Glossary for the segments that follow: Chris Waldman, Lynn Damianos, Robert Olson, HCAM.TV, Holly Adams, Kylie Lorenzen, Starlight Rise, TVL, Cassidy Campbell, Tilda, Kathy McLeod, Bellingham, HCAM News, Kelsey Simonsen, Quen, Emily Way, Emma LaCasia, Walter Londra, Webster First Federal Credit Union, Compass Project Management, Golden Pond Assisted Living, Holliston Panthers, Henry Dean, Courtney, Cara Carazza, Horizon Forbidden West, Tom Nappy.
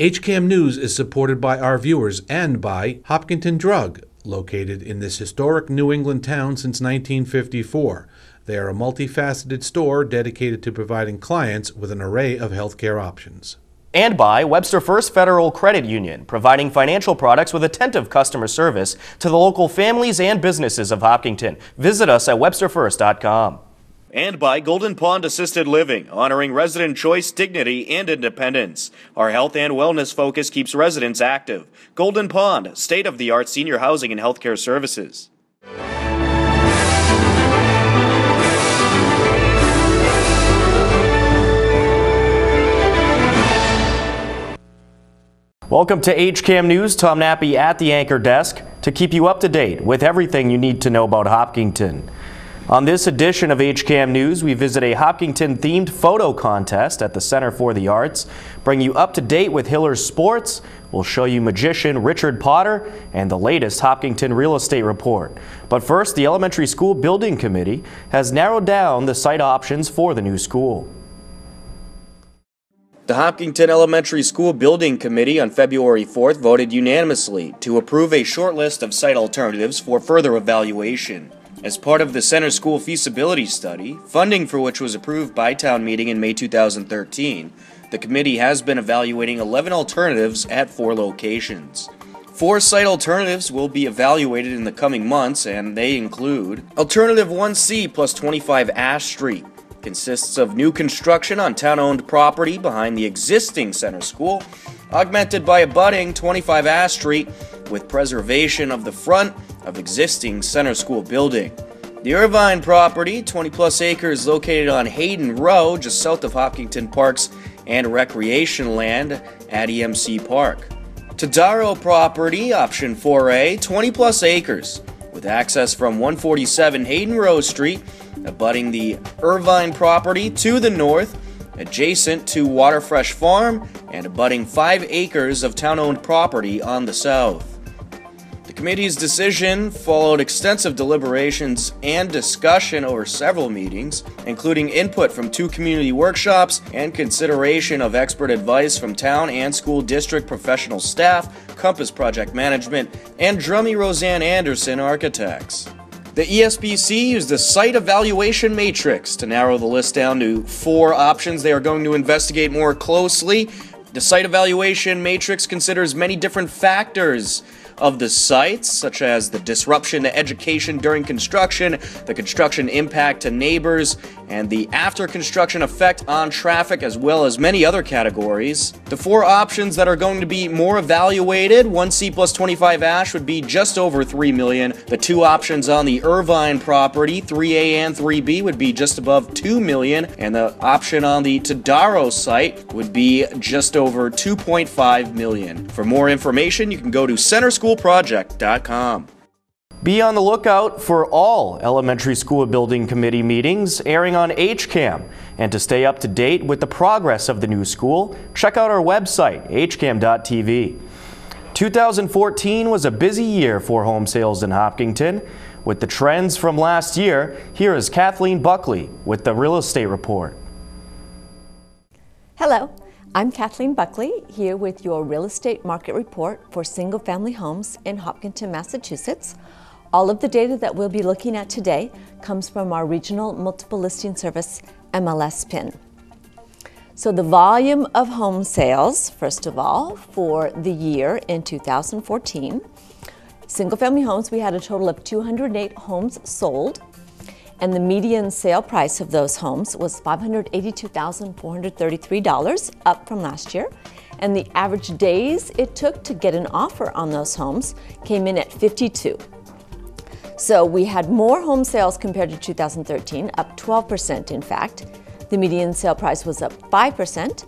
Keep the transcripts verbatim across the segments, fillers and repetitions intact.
H C A M News is supported by our viewers and by Hopkinton Drug, located in this historic New England town since nineteen fifty-four. They are a multifaceted store dedicated to providing clients with an array of healthcare options. And by Webster First Federal Credit Union, providing financial products with attentive customer service to the local families and businesses of Hopkinton. Visit us at webster first dot com. And by Golden Pond Assisted Living, honoring resident choice, dignity, and independence. Our health and wellness focus keeps residents active. Golden Pond, state-of-the-art senior housing and healthcare services. Welcome to H C A M News. Tom Nappy at the anchor desk to keep you up to date with everything you need to know about Hopkinton. On this edition of H C A M News, we visit a Hopkinton-themed photo contest at the Center for the Arts, bring you up to date with Hiller's sports, we'll show you magician Richard Potter, and the latest Hopkinton real estate report. But first, the Elementary School Building Committee has narrowed down the site options for the new school. The Hopkinton Elementary School Building Committee on February fourth voted unanimously to approve a short list of site alternatives for further evaluation. As part of the Center School Feasibility Study, funding for which was approved by Town Meeting in May two thousand thirteen, the committee has been evaluating eleven alternatives at four locations. Four site alternatives will be evaluated in the coming months, and they include Alternative one C plus twenty-five Ash Street. Consists of new construction on town-owned property behind the existing Center School, augmented by abutting twenty-five Ash Street with preservation of the front of existing Center School building. The Irvine property, twenty plus acres located on Hayden Row, just south of Hopkinton Parks and Recreation Land at E M C Park. Tadaro property, option four A, twenty plus acres with access from one forty-seven Hayden Row Street, abutting the Irvine property to the north, adjacent to Waterfresh Farm, and abutting five acres of town-owned property on the south. The committee's decision followed extensive deliberations and discussion over several meetings, including input from two community workshops and consideration of expert advice from town and school district professional staff, Compass Project Management, and Drummy Roseanne Anderson Architects. The E S B C used the site evaluation matrix to narrow the list down to four options they are going to investigate more closely. The site evaluation matrix considers many different factors of the sites, such as the disruption to education during construction, the construction impact to neighbors, and the after-construction effect on traffic, as well as many other categories. The four options that are going to be more evaluated, one C plus twenty-five Ash would be just over three million dollars. The two options on the Irvine property, three A and three B, would be just above two million dollars, and the option on the Tadaro site would be just over two point five million dollars. For more information, you can go to center school project dot com. Be on the lookout for all Elementary School Building Committee meetings airing on H C A M. And to stay up to date with the progress of the new school, check out our website, H C A M dot T V. two thousand fourteen was a busy year for home sales in Hopkinton. With the trends from last year, here is Kathleen Buckley with the real estate report. Hello. I'm Kathleen Buckley, here with your real estate market report for single-family homes in Hopkinton, Massachusetts. All of the data that we'll be looking at today comes from our regional multiple listing service, M L S PIN. So the volume of home sales, first of all, for the year in two thousand fourteen. Single-family homes, we had a total of two hundred eight homes sold, and the median sale price of those homes was five hundred eighty-two thousand four hundred thirty-three dollars, up from last year. And the average days it took to get an offer on those homes came in at fifty-two. So we had more home sales compared to two thousand thirteen, up twelve percent in fact. The median sale price was up five percent,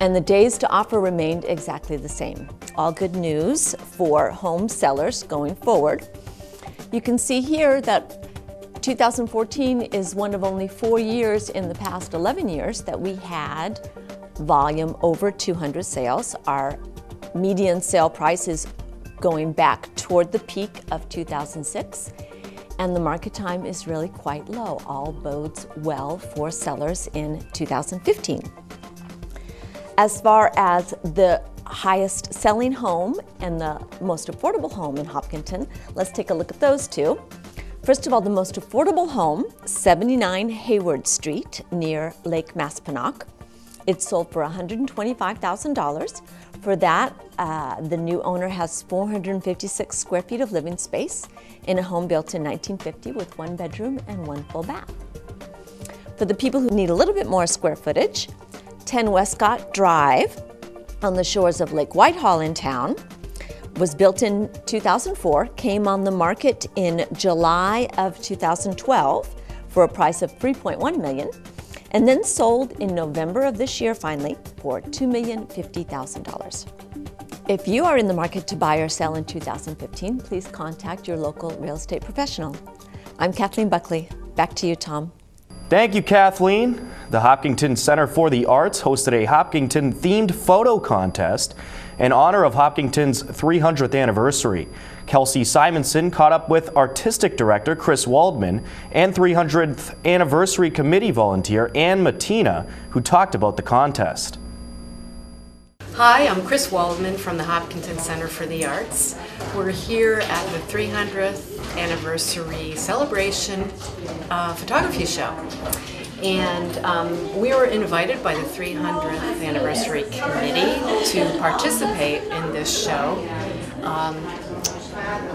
and the days to offer remained exactly the same. All good news for home sellers going forward. You can see here that two thousand fourteen is one of only four years in the past eleven years that we had volume over two hundred sales. Our median sale price is going back toward the peak of two thousand six, and the market time is really quite low. All bodes well for sellers in two thousand fifteen. As far as the highest selling home and the most affordable home in Hopkinton. Let's take a look at those two. First of all, the most affordable home, seventy-nine Hayward Street near Lake Maspenock. It sold for one hundred twenty-five thousand dollars. For that, uh, the new owner has four hundred fifty-six square feet of living space in a home built in nineteen fifty with one bedroom and one full bath. For the people who need a little bit more square footage, ten Westcott Drive on the shores of Lake Whitehall in town, was built in two thousand four, came on the market in July of two thousand twelve for a price of three point one million dollars, and then sold in November of this year finally for two million fifty thousand dollars. If you are in the market to buy or sell in two thousand fifteen, please contact your local real estate professional. I'm Kathleen Buckley. Back to you, Tom. Thank you, Kathleen. The Hopkinton Center for the Arts hosted a Hopkinton-themed photo contest in honor of Hopkinton's three hundredth anniversary. Kelsey Simonsen caught up with Artistic Director Chris Waldman and three hundredth Anniversary Committee volunteer Ann Matina, who talked about the contest. Hi, I'm Chris Waldman from the Hopkinton Center for the Arts. We're here at the three hundredth anniversary celebration uh, photography show. And um, we were invited by the three hundredth anniversary committee to participate in this show. Um,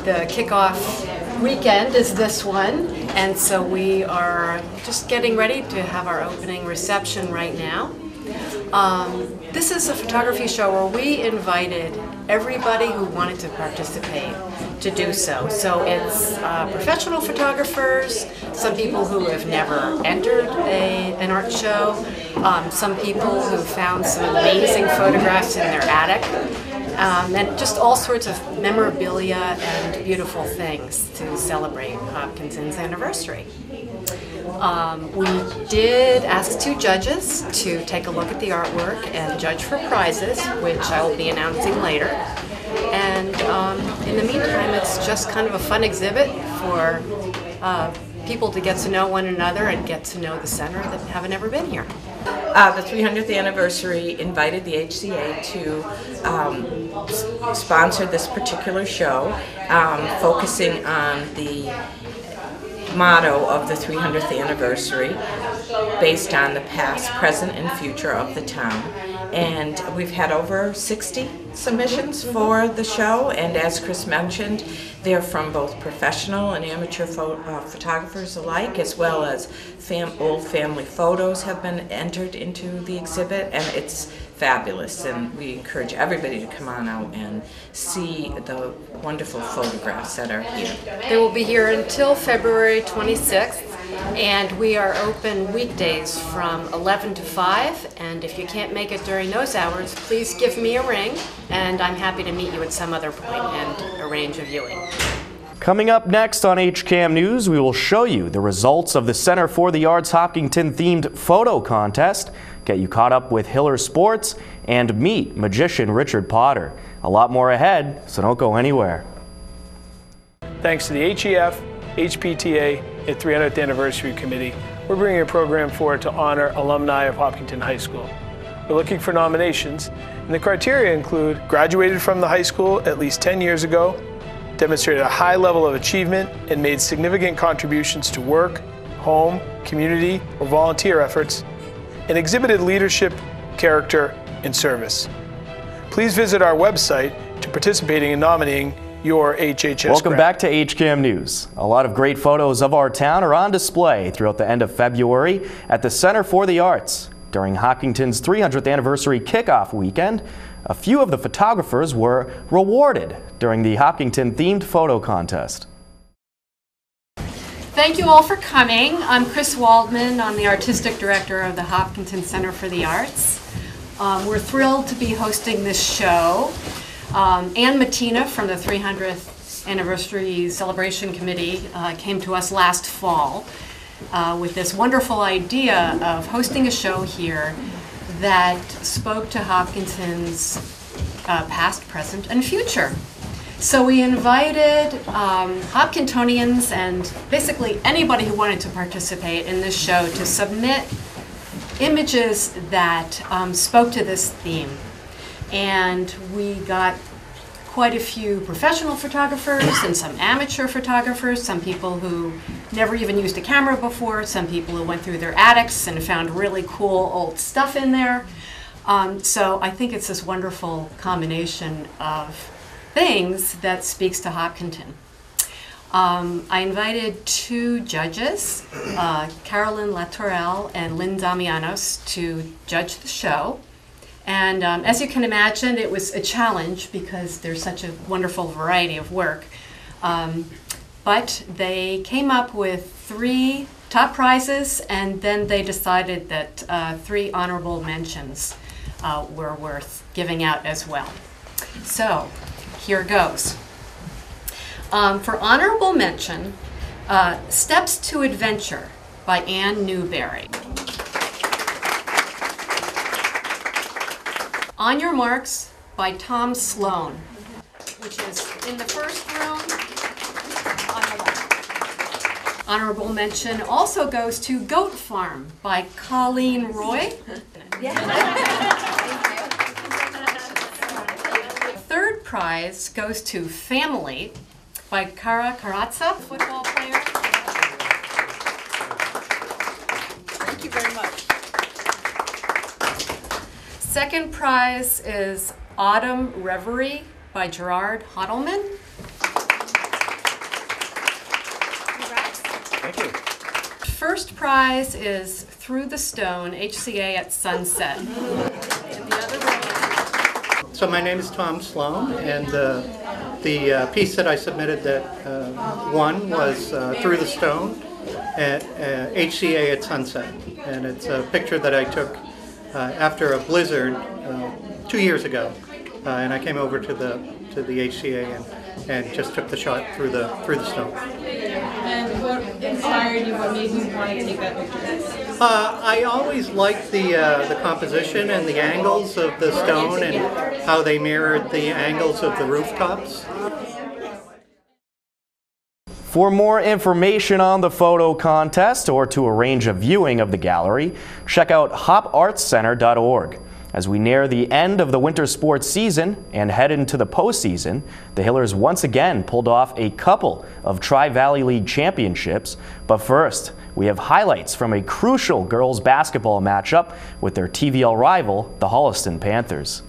the kickoff weekend is this one, and so we are just getting ready to have our opening reception right now. Um, this is a photography show where we invited everybody who wanted to participate to do so. So it's uh, professional photographers, some people who have never entered a, an art show, um, some people who found some amazing photographs in their attic, um, and just all sorts of memorabilia and beautiful things to celebrate Hopkinson's anniversary. Um, we did ask two judges to take a look at the artwork and judge for prizes, which I will be announcing later. And um, in the meantime, it's just kind of a fun exhibit for uh, people to get to know one another and get to know the center that haven't ever been here. Uh, the three hundredth anniversary invited the H C A to um, sponsor this particular show, um, focusing on the motto of the three hundredth anniversary based on the past, present, and future of the town. And we've had over sixty submissions for the show, and as Chris mentioned, they're from both professional and amateur pho uh, photographers alike, as well as fam old family photos have been entered into the exhibit, and it's fabulous, and we encourage everybody to come on out and see the wonderful photographs that are here. They will be here until February twenty-sixth, and we are open weekdays from eleven to five, and if you can't make it during those hours, please give me a ring, and I'm happy to meet you at some other point and arrange a viewing. Coming up next on H C A M News, we will show you the results of the Center for the Arts Hopkinton-themed photo contest, get you caught up with Hiller Sports, and meet magician Richard Potter. A lot more ahead, so don't go anywhere. Thanks to the H E F, H P T A, and three hundredth Anniversary Committee, we're bringing a program forward to honor alumni of Hopkinton High School. We're looking for nominations, and the criteria include graduated from the high school at least ten years ago, demonstrated a high level of achievement and made significant contributions to work, home, community, or volunteer efforts, and exhibited leadership, character, and service. Please visit our website to participating in nominating your H H S Welcome grad. Back to H C A M News. A lot of great photos of our town are on display throughout the end of February at the Center for the Arts. During Hopkinton's three hundredth anniversary kickoff weekend, a few of the photographers were rewarded during the Hopkinton-themed photo contest. Thank you all for coming. I'm Chris Waldman. I'm the Artistic Director of the Hopkinton Center for the Arts. Um, we're thrilled to be hosting this show. Um, Ann Matina from the three hundredth Anniversary Celebration Committee uh, came to us last fall uh, with this wonderful idea of hosting a show here that spoke to Hopkinton's uh, past, present, and future. So we invited um, Hopkintonians and basically anybody who wanted to participate in this show to submit images that um, spoke to this theme. and we got quite a few professional photographers and some amateur photographers, some people who never even used a camera before, some people who went through their attics and found really cool old stuff in there. Um, so I think it's this wonderful combination of things that speaks to Hopkinton. Um, I invited two judges, uh, Carolyn Latourelle and Lynn Damianos, to judge the show. And um, as you can imagine, it was a challenge because there's such a wonderful variety of work. Um, but they came up with three top prizes, and then they decided that uh, three honorable mentions uh, were worth giving out as well. So here goes. Um, for honorable mention, uh, Steps to Adventure by Ann Newberry. On Your Marks by Tom Sloan, which is in the first room on the left. Honorable mention also goes to Goat Farm by Colleen Roy. Third prize goes to Family by Cara Carazza, football player. Thank you very much. Second prize is Autumn Reverie by Gerard Hodelman. Congrats. Thank you. First prize is Through the Stone, H C A at Sunset. In the other room. So my name is Tom Sloan, and uh, the uh, piece that I submitted that uh, won was uh, Through the Stone, at uh, H C A at Sunset. And it's a picture that I took Uh, after a blizzard uh, two years ago, uh, and I came over to the to the H C A and and just took the shot through the through the snow. And what inspired you? What made you want to take that picture? Uh, I always liked the uh, the composition and the angles of the stone and how they mirrored the angles of the rooftops. For more information on the photo contest or to arrange a viewing of the gallery, check out hop arts center dot org. As we near the end of the winter sports season and head into the postseason, the Hillers once again pulled off a couple of Tri-Valley League championships. But first, we have highlights from a crucial girls basketball matchup with their T V L rival, the Holliston Panthers.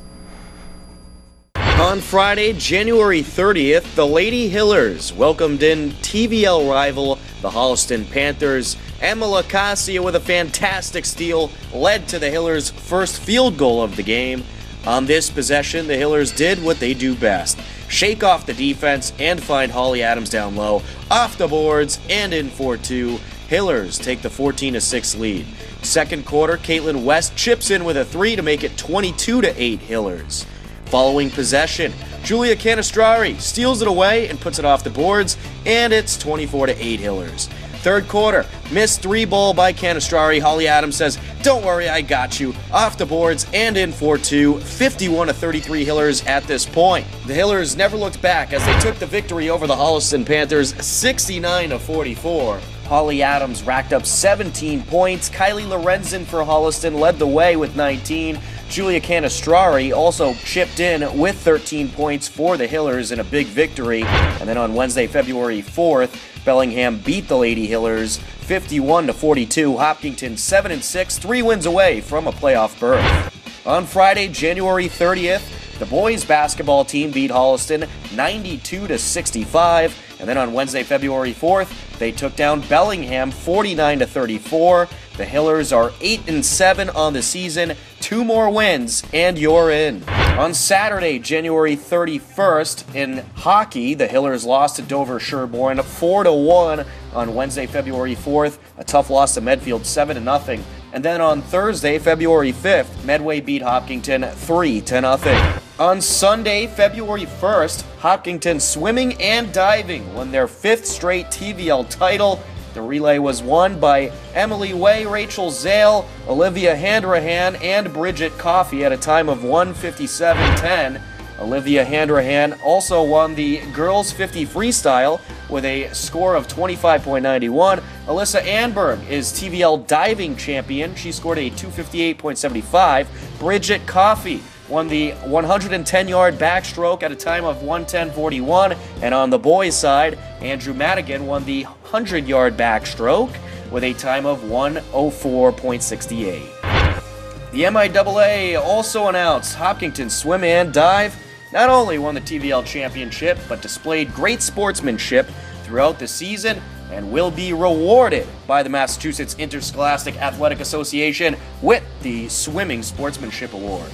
On Friday, January thirtieth, the Lady Hillers welcomed in T V L rival, the Holliston Panthers. Emma LaCasia with a fantastic steal led to the Hillers' first field goal of the game. On this possession, the Hillers did what they do best, shake off the defense and find Holly Adams down low, off the boards and in four two. Hillers take the fourteen to six lead. Second quarter, Caitlin West chips in with a three to make it twenty-two to eight Hillers. Following possession, Julia Canestrari steals it away and puts it off the boards, and it's twenty-four to eight Hillers. Third quarter, missed three ball by Canestrari. Holly Adams says, "Don't worry, I got you." Off the boards and in four two, fifty-one to thirty-three Hillers at this point. The Hillers never looked back as they took the victory over the Holliston Panthers, sixty-nine to forty-four. Holly Adams racked up seventeen points. Kylie Lorenzen for Holliston led the way with nineteen. Julia Canestrari also chipped in with thirteen points for the Hillers in a big victory. And then on Wednesday, February fourth, Bellingham beat the Lady Hillers fifty-one to forty-two. Hopkinton seven and six, three wins away from a playoff berth. On Friday, January thirtieth, the boys basketball team beat Holliston ninety-two to sixty-five. And then on Wednesday, February fourth, they took down Bellingham forty-nine to thirty-four. The Hillers are eight and seven on the season. Two more wins and you're in. On Saturday, January thirty-first, in hockey, the Hillers lost to Dover Sherborne four to one. On Wednesday, February fourth, a tough loss to Medfield seven to nothing. And then on Thursday, February fifth, Medway beat Hopkinton three to nothing. On Sunday, February first, Hopkinton swimming and diving won their fifth straight T V L title. The relay was won by Emily Way, Rachel Zale, Olivia Handrahan, and Bridget Coffey at a time of one fifty-seven ten. Olivia Handrahan also won the girls fifty freestyle with a score of twenty-five point nine one. Alyssa Anberg is T V L diving champion. She scored a two fifty-eight point seven five. Bridget Coffey won the one hundred ten yard backstroke at a time of one ten forty-one. And on the boys' side, Andrew Madigan won the one hundred yard backstroke with a time of one oh four sixty-eight. The M I A A also announced Hopkinton Swim and Dive not only won the T V L championship, but displayed great sportsmanship throughout the season and will be rewarded by the Massachusetts Interscholastic Athletic Association with the Swimming Sportsmanship Award.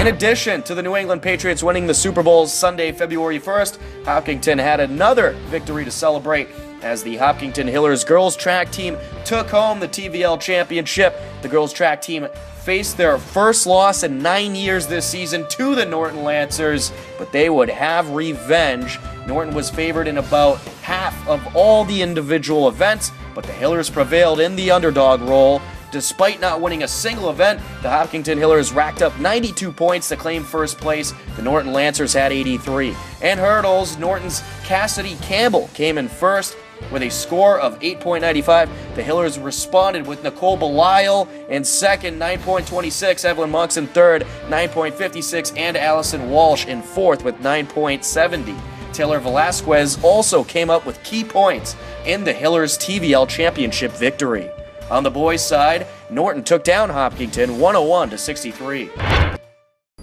In addition to the New England Patriots winning the Super Bowl Sunday, February first, Hopkinton had another victory to celebrate as the Hopkinton Hillers girls track team took home the T V L championship. The girls track team faced their first loss in nine years this season to the Norton Lancers, but they would have revenge. Norton was favored in about half of all the individual events, but the Hillers prevailed in the underdog role. Despite not winning a single event, the Hopkinton Hillers racked up ninety-two points to claim first place. The Norton Lancers had eighty-three. In hurdles, Norton's Cassidy Campbell came in first with a score of eight point nine five. The Hillers responded with Nicole Belial in second, nine point two six, Evelyn Monks in third, nine point five six, and Allison Walsh in fourth with nine point seven zero. Taylor Velasquez also came up with key points in the Hillers' T V L championship victory. On the boys' side, Norton took down Hopkinton one oh one to sixty-three.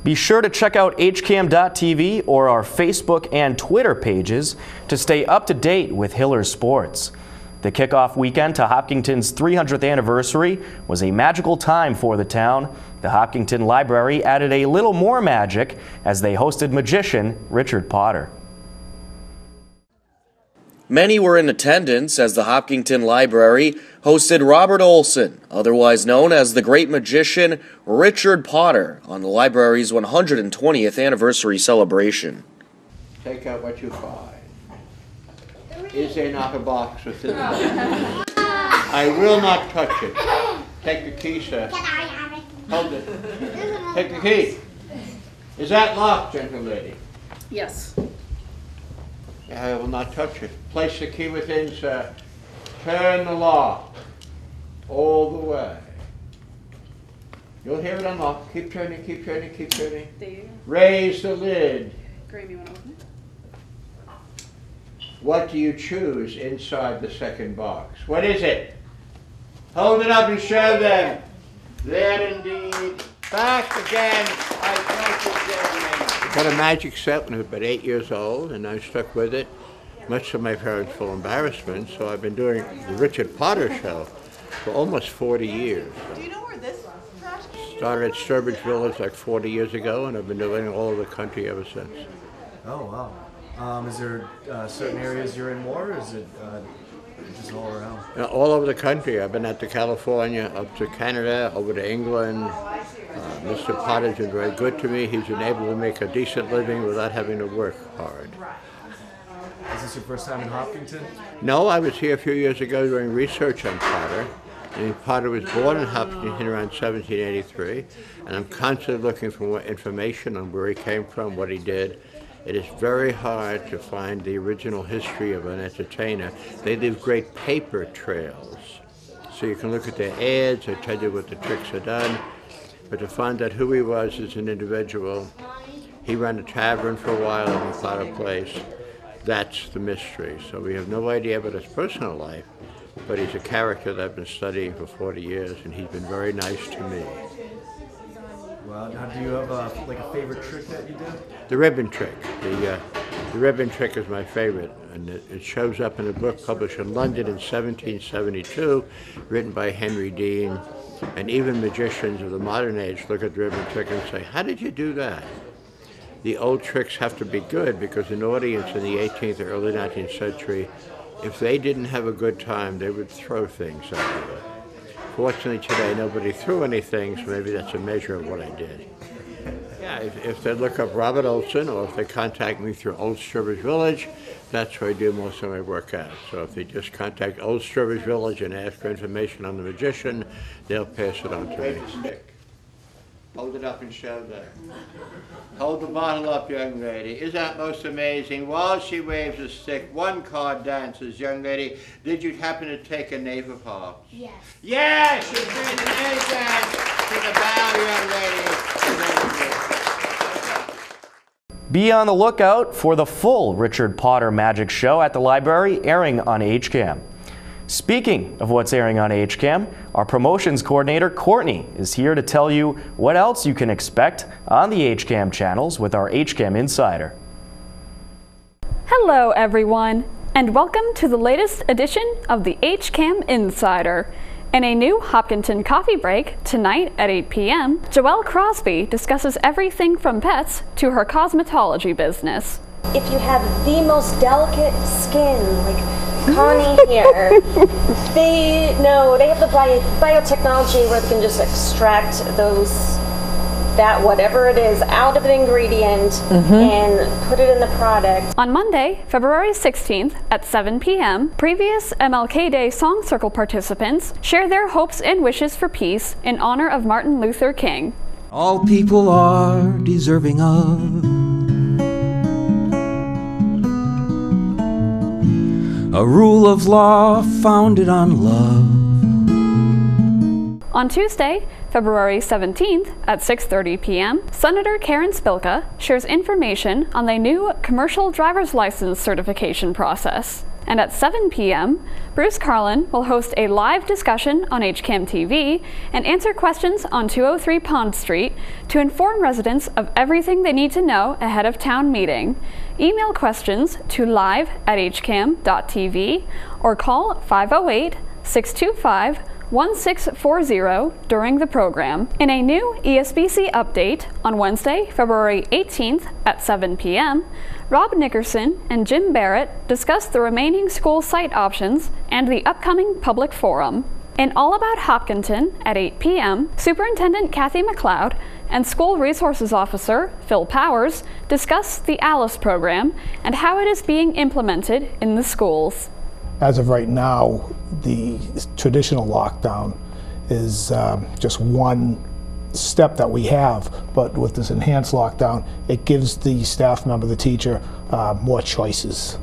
Be sure to check out H C A M dot T V or our Facebook and Twitter pages to stay up to date with Hillers sports. The kickoff weekend to Hopkinton's three hundredth anniversary was a magical time for the town. The Hopkinton Library added a little more magic as they hosted magician Richard Potter. Many were in attendance as the Hopkinton Library hosted Robert Olson, otherwise known as the great magician Richard Potter, on the library's one hundred twentieth anniversary celebration. Take out what you find. Is there not a box within the box? I will not touch it. Take the key, sir. Hold it. Take the key. Is that locked, gentle lady? Yes. I will not touch it. Place the key within, sir. Turn the lock all the way. You'll hear it unlock. Keep turning, keep turning, keep turning. There you go. Raise the lid. Graham, you want to open it? What do you choose inside the second box? What is it? Hold it up and show them. There indeed. Back again. I thank you, gentlemen. I got a magic set when I was about eight years old, and I stuck with it, much to my parents' full embarrassment. So I've been doing the Richard Potter show for almost forty years. Do you know where this trash came? Started at Sturbridge Village like forty years ago, and I've been doing all over the country ever since. Oh, wow. Um, is there uh, certain areas you're in more, or is it uh, just all around? You know, all over the country. I've been out to California, up to Canada, over to England. Uh, Mister Potter's been very good to me. He's enabled to make a decent living without having to work hard. Is this your first time in Hopkinton? No, I was here a few years ago doing research on Potter. And Potter was born in Hopkinton around seventeen eighty-three, and I'm constantly looking for more information on where he came from, what he did. It is very hard to find the original history of an entertainer. They leave great paper trails. So you can look at their ads, they tell you what the tricks are done. But to find out who he was as an individual, he ran a tavern for a while in the Potter Place. That's the mystery. So we have no idea about his personal life, but he's a character that I've been studying for forty years, and he's been very nice to me. Well, now do you have a, like a favorite trick that you did? The ribbon trick. The, uh, the ribbon trick is my favorite, and it, it shows up in a book published in London in seventeen seventy-two, written by Henry Dean. And even magicians of the modern age look at the ribbon trick and say, how did you do that? The old tricks have to be good because an audience in the eighteenth or early nineteenth century, if they didn't have a good time, they would throw things at you. Fortunately today, nobody threw anything, so maybe that's a measure of what I did. Yeah, if, if they look up Robert Olson or if they contact me through Old Sturbridge Village, that's where I do most of my work at. So if they just contact Old Sturbridge Village and ask for information on the magician, they'll pass it on to me. Stick. Hold it up and show there. Hold the bottle up, young lady. Isn't that most amazing? While she waves a stick, one card dances. Young lady, did you happen to take a knave of hearts? Yes. Yes! She's doing the knave dance to the bow, young lady. Be on the lookout for the full Richard Potter Magic Show at the library, airing on H C A M. Speaking of what's airing on H C A M, our promotions coordinator Courtney is here to tell you what else you can expect on the H C A M channels with our H C A M Insider. Hello everyone, and welcome to the latest edition of the H C A M Insider. In a new Hopkinton coffee break tonight at eight p m, Joelle Crosby discusses everything from pets to her cosmetology business. If you have the most delicate skin, like Connie here, they know they have the bio, biotechnology where they can just extract those, that whatever it is, out of an ingredient mm-hmm. and put it in the product. On Monday, February sixteenth at seven p m, previous M L K Day Song Circle participants share their hopes and wishes for peace in honor of Martin Luther King. All people are deserving of a rule of law founded on love. On Tuesday, February seventeenth at six thirty p m, Senator Karen Spilka shares information on the new commercial driver's license certification process. And at seven p m, Bruce Carlin will host a live discussion on H C A M T V and answer questions on two oh three Pond Street to inform residents of everything they need to know ahead of town meeting. Email questions to live at H C A M dot T V or call five oh eight, six two five, one six four zero during the program. In a new E S B C update on Wednesday, February eighteenth at seven p m, Rob Nickerson and Jim Barrett discussed the remaining school site options and the upcoming public forum. In All About Hopkinton at eight p m, Superintendent Kathy McLeod and School Resources Officer Phil Powers discuss the ALICE program and how it is being implemented in the schools. As of right now, the traditional lockdown is um, just one step that we have, but with this enhanced lockdown, it gives the staff member, the teacher, uh, more choices.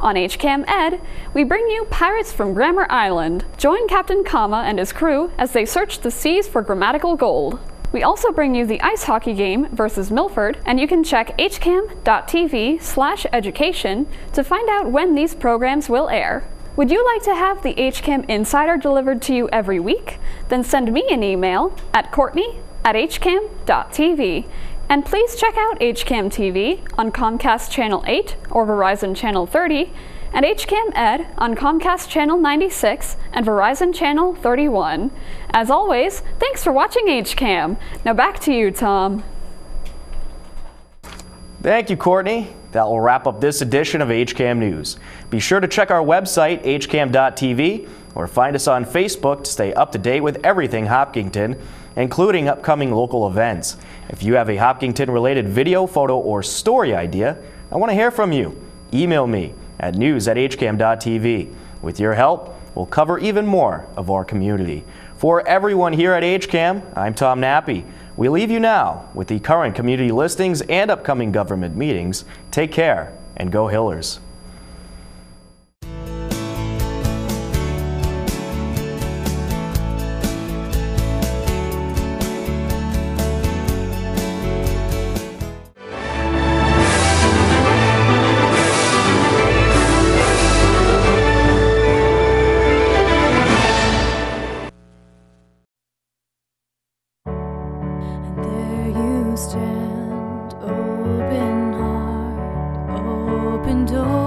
On H C A M Ed, we bring you Pirates from Grammar Island. Join Captain Kama and his crew as they search the seas for grammatical gold. We also bring you the ice hockey game versus Milford, and you can check H C A M dot T V slash education to find out when these programs will air. Would you like to have the H C A M Insider delivered to you every week? Then send me an email at Courtney at H C A M dot T V. And please check out H C A M T V on Comcast Channel eight or Verizon Channel thirty, and H C A M Ed on Comcast Channel ninety-six and Verizon Channel thirty-one. As always, thanks for watching H C A M. Now back to you, Tom. Thank you, Courtney. That will wrap up this edition of H C A M News. Be sure to check our website, H C A M dot T V, or find us on Facebook to stay up to date with everything Hopkinton, including upcoming local events. If you have a Hopkinton-related video, photo, or story idea, I want to hear from you. Email me at news at H C A M dot T V. With your help, we'll cover even more of our community. For everyone here at H C A M, I'm Tom Nappy. We leave you now with the current community listings and upcoming government meetings. Take care and go Hillers. Stand open heart, open door.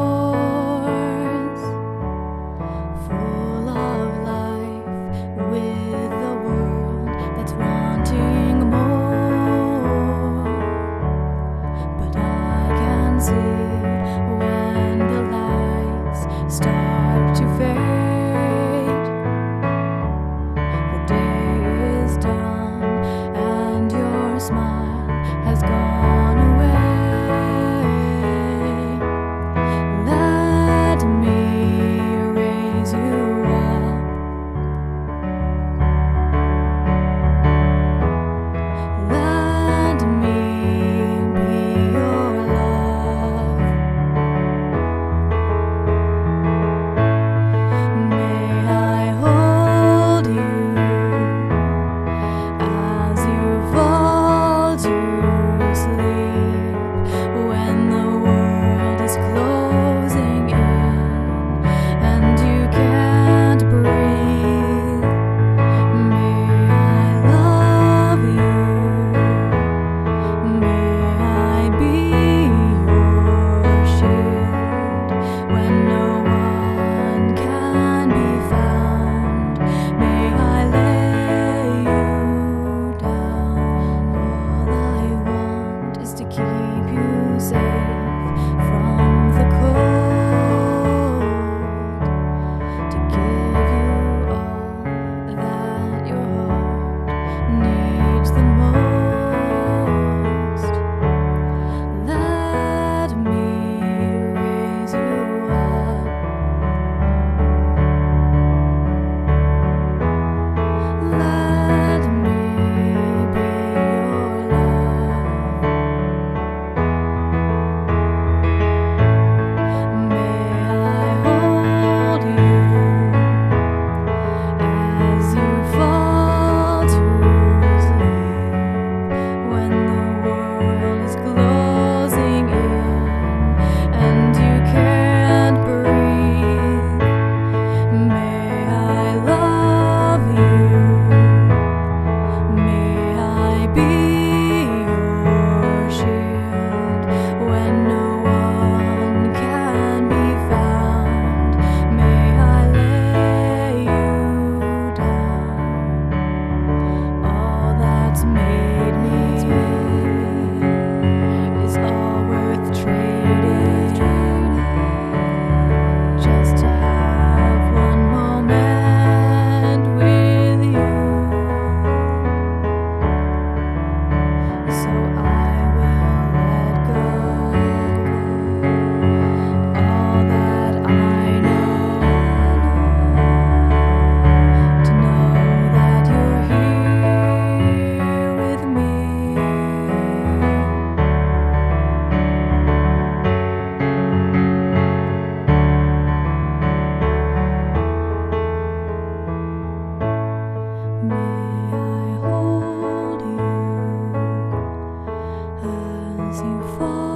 fall.